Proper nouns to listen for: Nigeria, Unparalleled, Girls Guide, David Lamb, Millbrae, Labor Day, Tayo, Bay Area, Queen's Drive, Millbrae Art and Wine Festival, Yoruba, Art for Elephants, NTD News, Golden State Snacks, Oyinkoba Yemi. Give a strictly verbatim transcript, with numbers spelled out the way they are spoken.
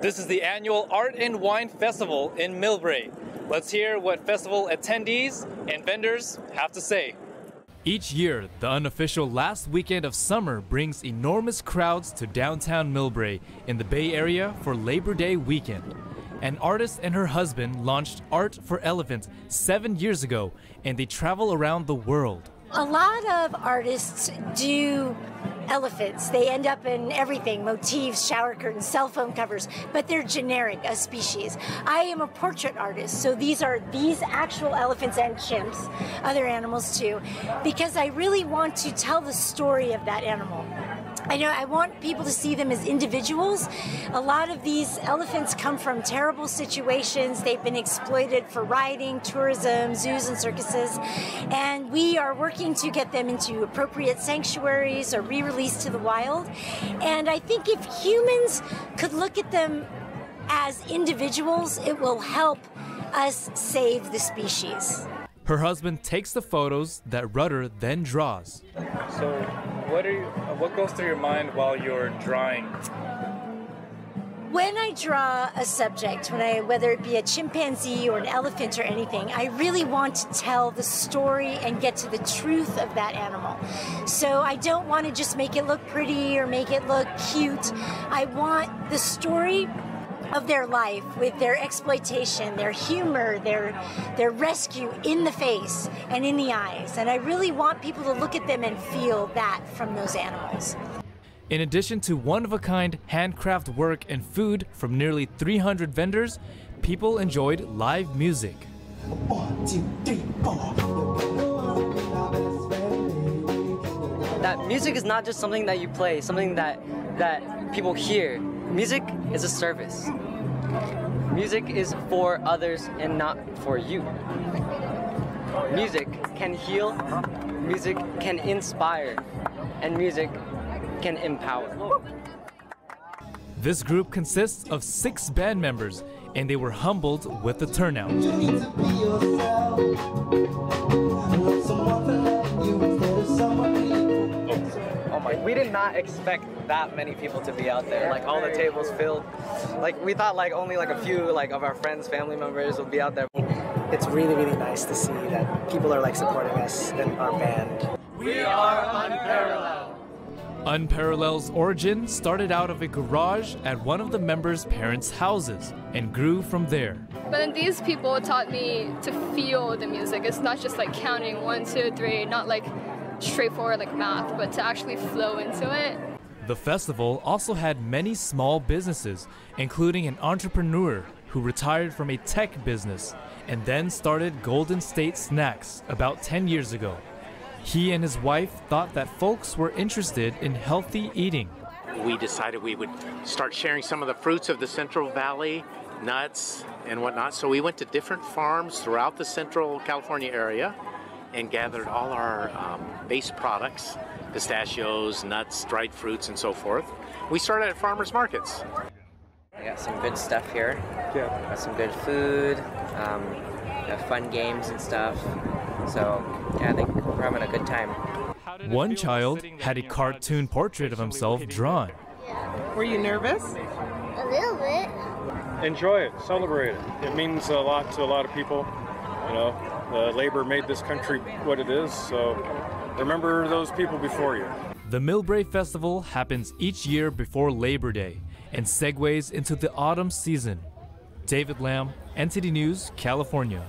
This is the annual Art and Wine Festival in Millbrae. Let's hear what festival attendees and vendors have to say. Each year, the unofficial last weekend of summer brings enormous crowds to downtown Millbrae in the Bay Area for Labor Day weekend. An artist and her husband launched Art for Elephants seven years ago, and they travel around the world. A lot of artists do elephants. They end up in everything, motifs, shower curtains, cell phone covers, but they're generic, a species. I am a portrait artist, so these are these actual elephants and chimps, other animals too, because I really want to tell the story of that animal. I know I want people to see them as individuals. A lot of these elephants come from terrible situations. They've been exploited for riding, tourism, zoos and circuses. And we are working to get them into appropriate sanctuaries or re-released to the wild. And I think if humans could look at them as individuals, it will help us save the species. Her husband takes the photos that Rudder then draws. So what are you, what goes through your mind while you're drawing? When I draw a subject, when I, whether it be a chimpanzee or an elephant or anything, I really want to tell the story and get to the truth of that animal. So I don't want to just make it look pretty or make it look cute. I want the story of their life, with their exploitation, their humor, their their rescue in the face and in the eyes. And I really want people to look at them and feel that from those animals. In addition to one-of-a-kind handcraft work and food from nearly three hundred vendors, people enjoyed live music. That music is not just something that you play, something that, that people hear. Music is a service. Music is for others and not for you. Music can heal, music can inspire, and music can empower. This group consists of six band members, and they were humbled with the turnout. You need to be yourself. Love someone to love you instead of someone else. Oh my, we did not expect that many people to be out there, like all the tables filled. Like we thought like only like a few like of our friends, family members would be out there. It's really, really nice to see that people are like supporting us and our band. We are Unparalleled. Unparalleled's origin started out of a garage at one of the members' parents' houses and grew from there. But then these people taught me to feel the music. It's not just like counting one, two, three, not like straightforward like math, but to actually flow into it. The festival also had many small businesses, including an entrepreneur who retired from a tech business and then started Golden State Snacks about ten years ago. He and his wife thought that folks were interested in healthy eating. We decided we would start sharing some of the fruits of the Central Valley, nuts and whatnot. So we went to different farms throughout the Central California area and gathered all our um, base products, pistachios, nuts, dried fruits, and so forth. We started at farmers markets. I got some good stuff here. Yeah. Got some good food, um, fun games and stuff. So yeah, I think we're having a good time. One child had a cartoon portrait of himself drawn. Yeah. Were you nervous? A little bit. Enjoy it, celebrate it. It means a lot to a lot of people, you know. Uh, labor made this country what it is, so remember those people before you. The Millbrae Festival happens each year before Labor Day and segues into the autumn season. David Lamb, N T D News, California.